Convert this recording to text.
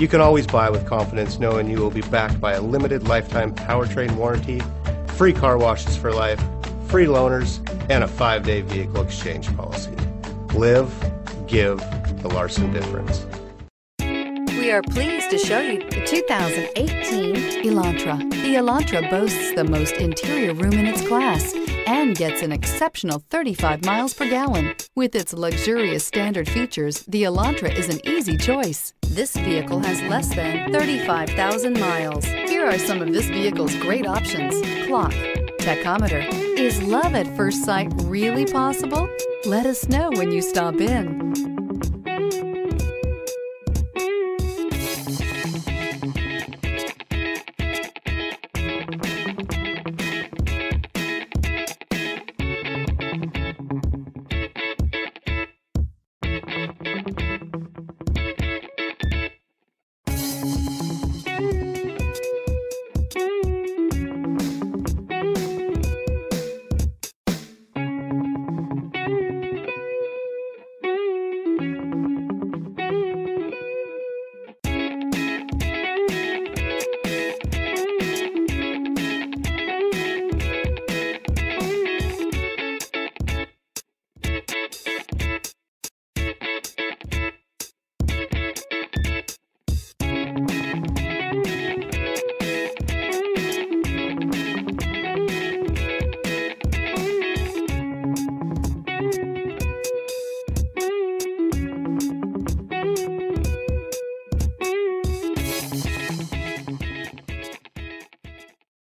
You can always buy with confidence knowing you will be backed by a limited lifetime powertrain warranty, free car washes for life, free loaners, and a 5-day vehicle exchange policy. Live, give, the Larson difference. We are pleased to show you the 2018 Elantra. The Elantra boasts the most interior room in its class and gets an exceptional 35 miles per gallon. With its luxurious standard features, the Elantra is an easy choice. This vehicle has less than 35,000 miles. Here are some of this vehicle's great options: clock, tachometer. Is love at first sight really possible? Let us know when you stop in.